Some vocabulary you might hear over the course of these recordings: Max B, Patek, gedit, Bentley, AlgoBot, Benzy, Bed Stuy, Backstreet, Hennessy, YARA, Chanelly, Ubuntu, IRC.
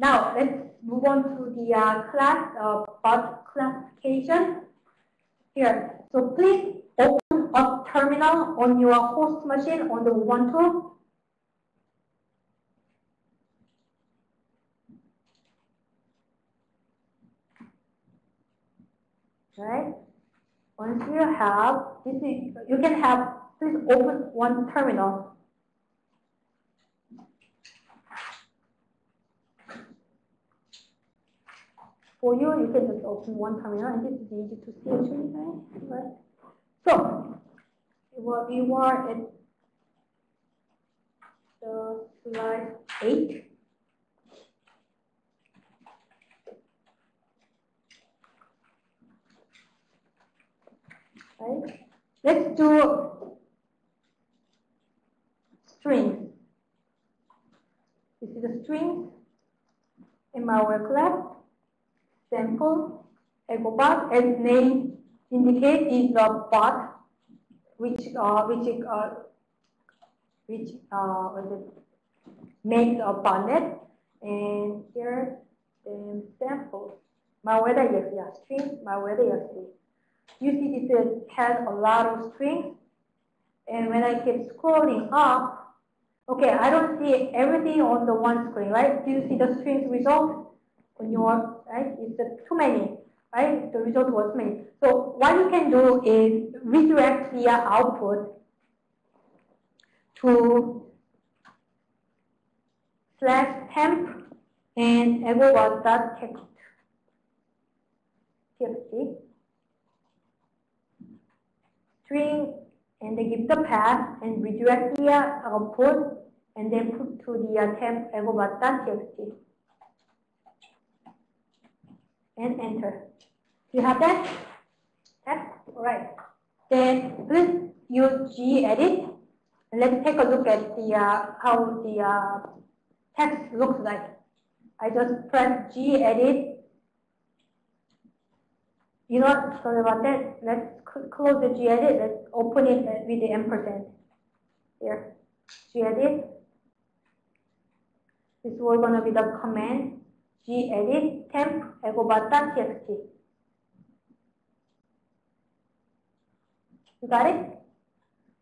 Now let's move on to the class bot classification. Here, so please open up terminal on your host machine on the Ubuntu. Right. Once you have this, is, you can have. Please open one terminal. For you, you can just open one terminal, and this is easy to see actually, right? So, we are at the slide 8. Right? Let's do strings. This is the strings in malware class. Sample, AlgoBot, as name indicates, is a bot which makes a botnet. And here sample malware.exe, yeah, string malware.exe. You see this has a lot of strings, and when I keep scrolling up, okay, I don't see everything on the one screen, right? Do you see the strings result? On your right, it's too many, right? The result was many. So what you can do is redirect the output to /temp and algoBot.txt string, and then give the path and redirect the output and then put to the temp algoBot.txt. And enter. You have that? Alright. Then please use gedit. Let's take a look at the how the text looks like. I just press gedit. You know, sorry about that. Let's close the gedit. Let's open it with the ampersand. Here, gedit. This will gonna be the command. Gedit temp algoBot.txt. You got it?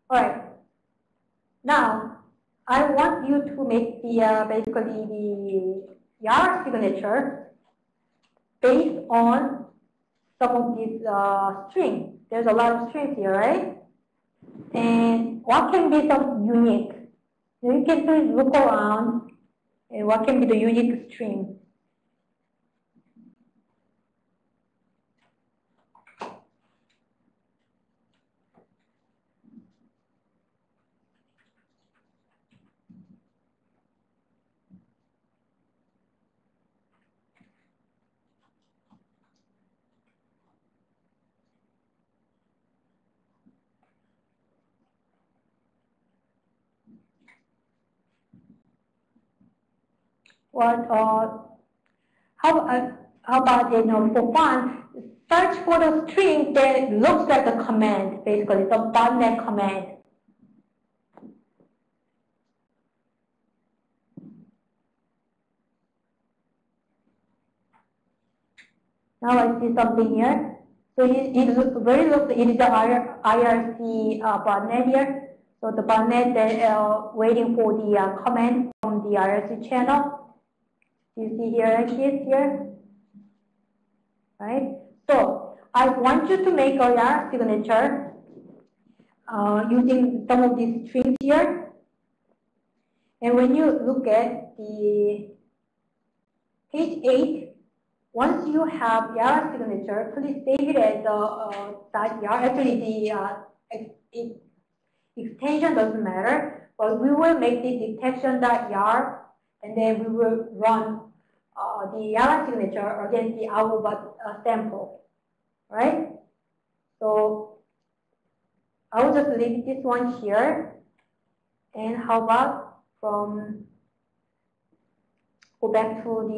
Alright. Now I want you to make the basically the YARA signature based on some of these strings. There's a lot of strings here, right? And what can be some unique? So you can please look around and what can be the unique string. What how about, you know, for fun, search for the string that looks like a command, basically. It's a botnet command. Now I see something here. So it looks very looks. It is the IRC botnet here. So the botnet that waiting for the command from the IRC channel. You see here, it is here, right? So I want you to make a YARA signature using some of these strings here. And when you look at the page 8, once you have YARA signature, please save it as the .yara. Actually, the extension doesn't matter, but we will make this detection.yara, and then we will run the YARA signature against the AlgoBot sample, right? So I will just leave this one here. And how about go back to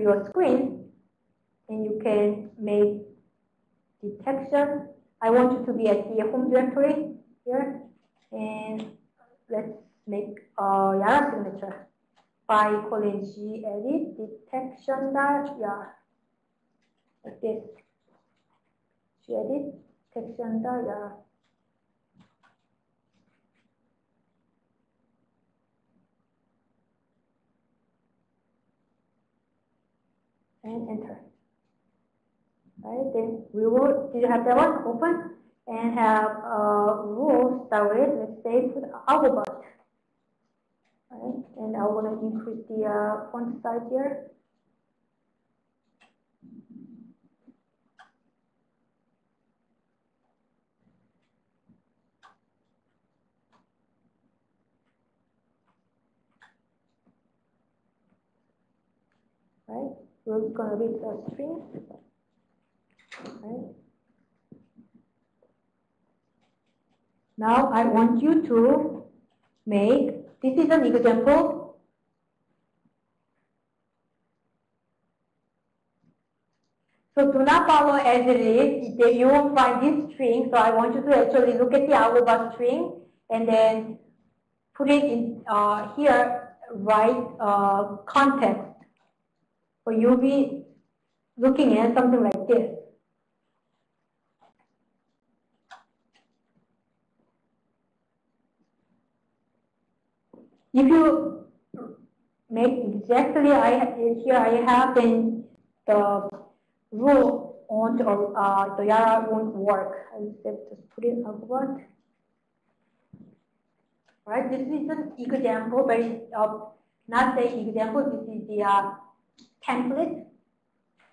your screen, and you can make detection. I want you to be at the home directory here, and let's make a YARA signature by calling gedit detection.yara like this. Gedit detection.yara. And enter. Right, then we will, did you have that one open? And have a rule start with, let's say, put AlgoBot. Right, and I want to increase the font size here. Right, we're going to read the string. Right. Now I want you to make, this is an example. So do not follow as it is, you won't find this string. So I want you to actually look at the AlgoBot string and then put it in here, write context. So you'll be looking at something like this. If you make exactly I have, then the rule on the YARA won't work. I'll just put it AlgoBot. Right, this is an example, but it's not the example. This is the template.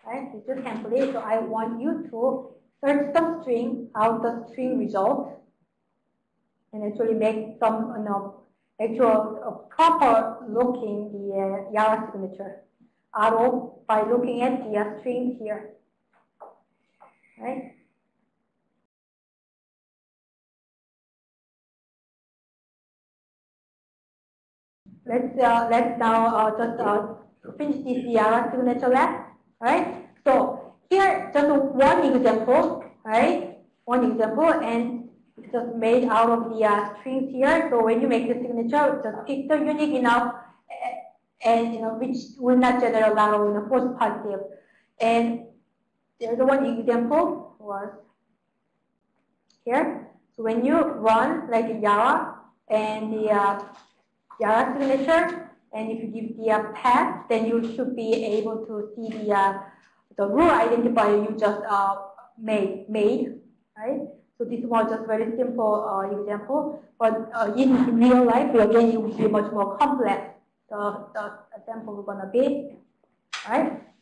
Right, this is a template. So I want you to search the string out the string result, and actually make some proper looking the YARA signature out of by looking at the string here, right? Let's now just finish this YARA signature lab, right? So here just one example, right? One example and. Just made out of the strings here. So when you make the signature, just pick the unique enough, and you know which will not generate a lot of false positive. And there's one example was here. So when you run like a YARA and the YARA signature, and if you give the path, then you should be able to see the rule identifier you just made, right? So this was just very simple example, but in real life, again, it will be much more complex. The example we're gonna be, all right?